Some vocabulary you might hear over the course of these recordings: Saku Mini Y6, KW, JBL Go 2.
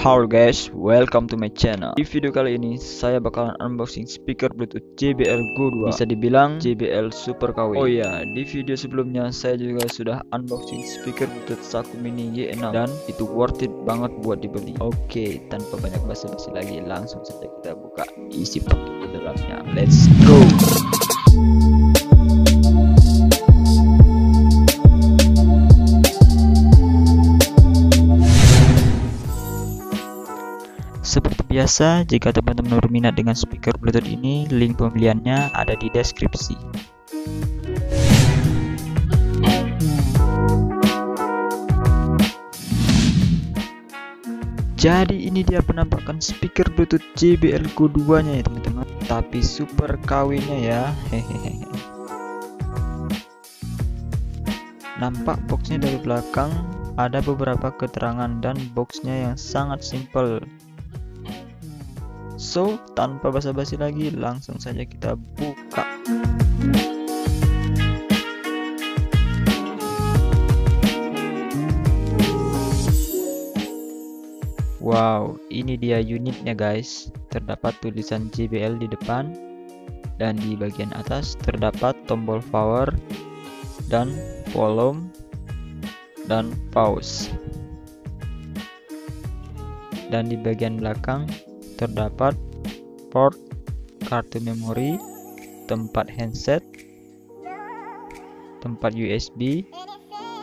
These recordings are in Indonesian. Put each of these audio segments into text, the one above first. Halo guys, welcome to my channel. Di video kali ini saya bakalan unboxing speaker Bluetooth JBL Go 2. Bisa dibilang JBL Super KW. Oh iya, di video sebelumnya saya juga sudah unboxing speaker Bluetooth Saku Mini Y6 dan itu worth it banget buat dibeli. Oke, tanpa banyak basa-basi lagi, langsung saja kita buka isi paket di dalamnya. Let's go. Seperti biasa, jika teman-teman berminat dengan speaker Bluetooth ini, link pembeliannya ada di deskripsi. Jadi ini dia penampakan speaker Bluetooth JBL Go 2 nya ya teman-teman, tapi super KW nya ya, hehehe. Nampak boxnya dari belakang, ada beberapa keterangan dan boxnya yang sangat simple. So, tanpa basa-basi lagi, langsung saja kita buka. Wow, ini dia unitnya guys. Terdapat tulisan JBL di depan, dan di bagian atas terdapat tombol power, dan volume, dan pause. Dan di bagian belakang terdapat port, kartu memori, tempat handset, tempat USB,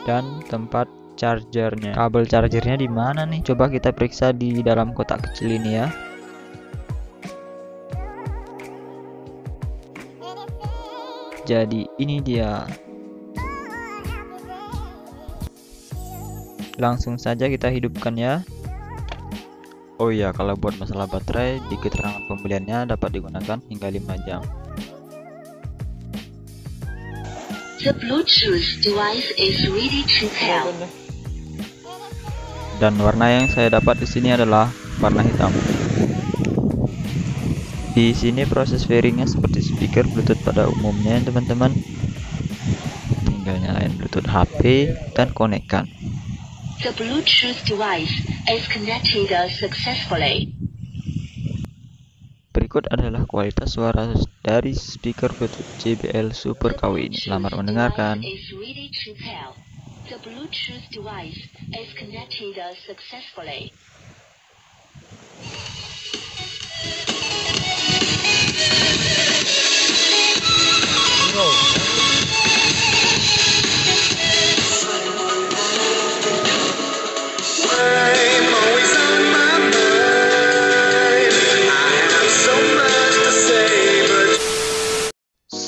dan tempat chargernya. Kabel chargernya di mana nih? Coba kita periksa di dalam kotak kecil ini ya. Jadi ini dia. Langsung saja kita hidupkan ya. Oh iya, kalau buat masalah baterai, di keterangan pembeliannya dapat digunakan hingga 5 jam. The Bluetooth device is ready to help. Dan warna yang saya dapat di sini adalah warna hitam. Di sini proses pairingnya seperti speaker Bluetooth pada umumnya, teman-teman. Tinggal nyalain Bluetooth HP dan konekkan. The Bluetooth device is connected successfully. Berikut adalah kualitas suara dari speaker Bluetooth JBL Super KW ini. Selamat mendengarkan. The Bluetooth device is connected successfully.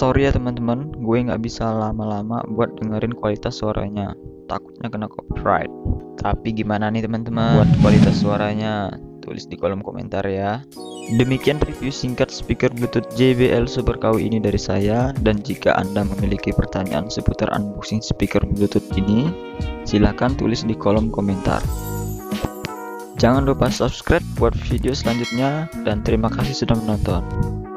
Sorry ya teman-teman, gue nggak bisa lama-lama buat dengerin kualitas suaranya, takutnya kena copyright. Tapi gimana nih teman-teman buat kualitas suaranya? Tulis di kolom komentar ya. Demikian review singkat speaker Bluetooth JBL Super KW ini dari saya. Dan jika Anda memiliki pertanyaan seputar unboxing speaker Bluetooth ini, silahkan tulis di kolom komentar. Jangan lupa subscribe buat video selanjutnya, dan terima kasih sudah menonton.